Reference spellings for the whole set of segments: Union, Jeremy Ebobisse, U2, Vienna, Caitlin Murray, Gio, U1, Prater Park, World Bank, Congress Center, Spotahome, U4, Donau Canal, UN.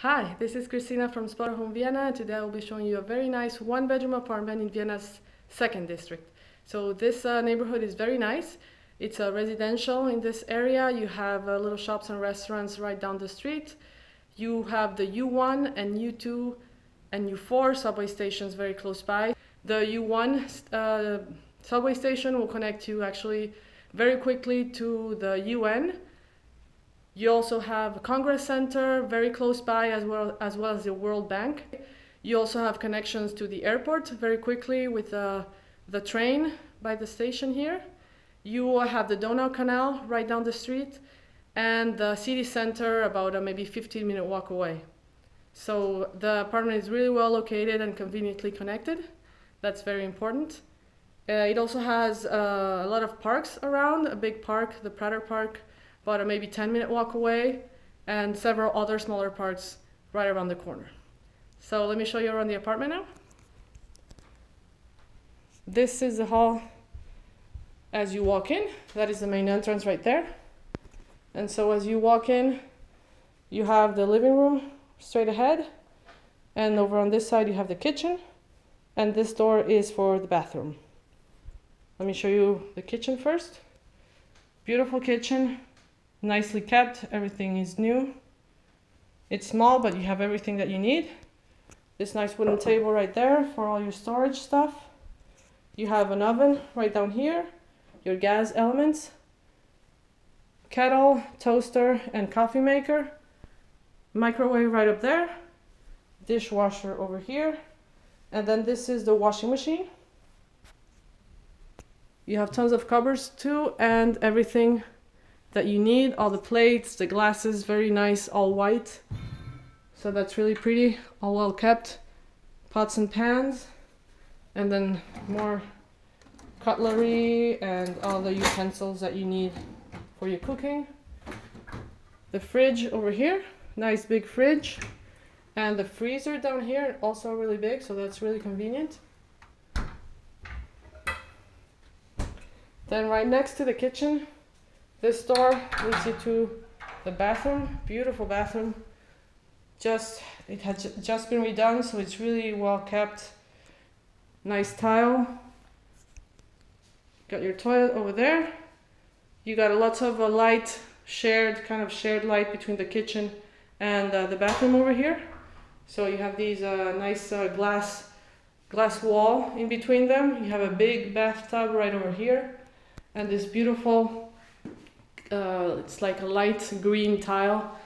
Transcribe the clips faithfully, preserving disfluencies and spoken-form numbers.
Hi, this is Christina from Spotahome Vienna, and today I will be showing you a very nice one-bedroom apartment in Vienna's second district. So this uh, neighborhood is very nice. It's a uh, residential in this area. You have uh, little shops and restaurants right down the street. You have the U one and U two and U four subway stations very close by. The U one uh, subway station will connect you actually very quickly to the U N. You also have Congress Center very close by, as well, as well as the World Bank. You also have connections to the airport very quickly with uh, the train by the station here. You have the Donau Canal right down the street and the city center about a maybe fifteen minute walk away. So the apartment is really well located and conveniently connected. That's very important. Uh, it also has uh, a lot of parks around, a big park, the Prater Park, about a maybe ten minute walk away, and several other smaller parks right around the corner. So let me show you around the apartment now. This is the hall as you walk in. That is the main entrance right there. And so as you walk in, you have the living room straight ahead, and over on this side you have the kitchen, and this door is for the bathroom. Let me show you the kitchen first. Beautiful kitchen. Nicely kept, everything is new. It's small, but you have everything that you need. This nice wooden table right there for all your storage stuff. You have an oven right down here, your gas elements, kettle, toaster, and coffee maker. Microwave right up there, dishwasher over here, and then this is the washing machine. You have tons of cupboards too, and everything that you need, all the plates, the glasses, very nice, all white. So that's really pretty, all well kept. Pots and pans, and then more cutlery and all the utensils that you need for your cooking. The fridge over here, nice big fridge, and the freezer down here, also really big, so that's really convenient. Then right next to the kitchen, this door leads you to the bathroom, beautiful bathroom. Just it had just been redone, so it's really well kept. Nice tile. Got your toilet over there. You got lots of uh, light, shared kind of shared light between the kitchen and uh, the bathroom over here. So you have these uh, nice uh, glass glass wall in between them. You have a big bathtub right over here, and this beautiful. Uh, it's like a light green tile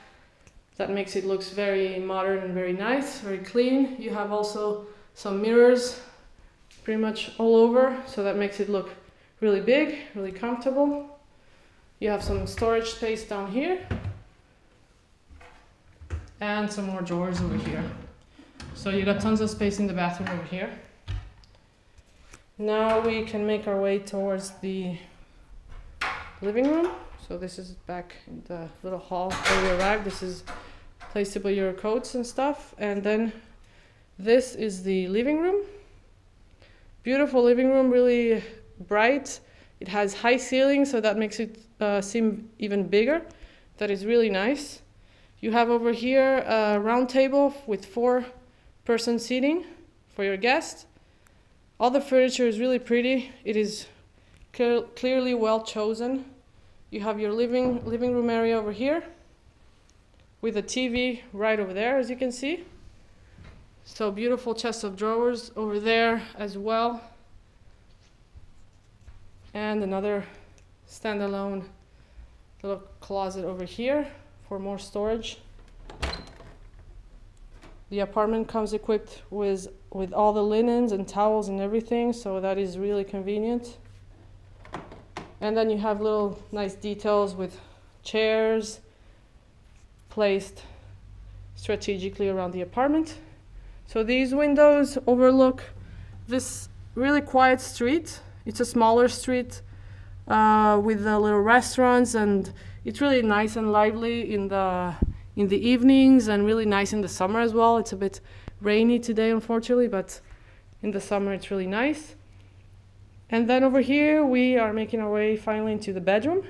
that makes it looks very modern and very nice, very clean. You have also some mirrors pretty much all over, so that makes it look really big, really comfortable. You have some storage space down here and some more drawers over here. So you got tons of space in the bathroom over here. Now we can make our way towards the living room. So this is back in the little hall where we arrived. This is a place to put your coats and stuff. And then this is the living room. Beautiful living room, really bright. It has high ceilings, so that makes it uh, seem even bigger. That is really nice. You have over here a round table with four person seating for your guest. All the furniture is really pretty. It is cl- clearly well chosen. You have your living, living room area over here with a T V right over there, as you can see. So beautiful chest of drawers over there as well. And another standalone little closet over here for more storage. The apartment comes equipped with, with all the linens and towels and everything, so that is really convenient. And then you have little nice details with chairs placed strategically around the apartment. So these windows overlook this really quiet street. It's a smaller street uh, with the little restaurants, and it's really nice and lively in the, in the evenings, and really nice in the summer as well. It's a bit rainy today, unfortunately, but in the summer it's really nice. And then over here, we are making our way finally into the bedroom.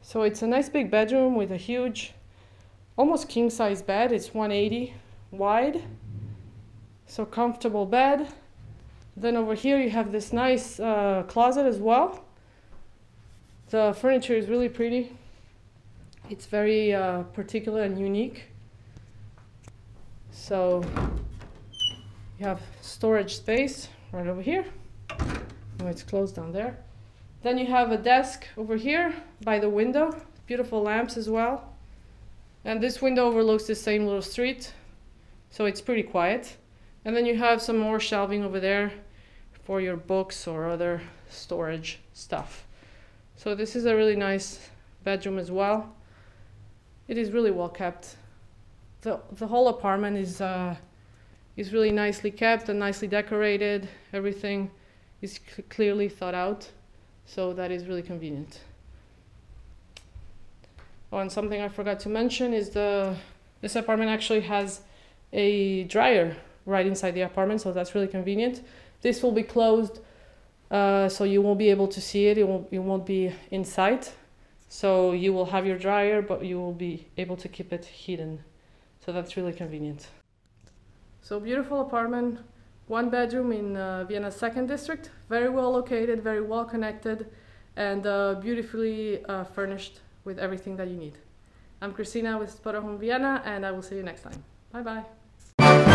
So it's a nice big bedroom with a huge almost king-size bed. It's one eighty wide, so comfortable bed. Then over here you have this nice uh, closet as well. The furniture is really pretty. It's very uh, particular and unique. So you have storage space right over here. Oh, it's closed down there. Then you have a desk over here by the window. Beautiful lamps as well. And this window overlooks the same little street, so it's pretty quiet. And then you have some more shelving over there for your books or other storage stuff. So this is a really nice bedroom as well. It is really well kept. The, the whole apartment is, uh, is really nicely kept and nicely decorated. Everything is cl- clearly thought out, so that is really convenient. Oh, and something I forgot to mention is the this apartment actually has a dryer right inside the apartment, so that's really convenient. This will be closed, uh, so you won't be able to see it. It won't, it won't be in sight. So you will have your dryer, but you will be able to keep it hidden. So that's really convenient. So beautiful apartment, one bedroom in uh, Vienna's second district, very well located, very well connected, and uh, beautifully uh, furnished with everything that you need. I'm Christina with Spotahome Vienna, and I will see you next time. Bye-bye.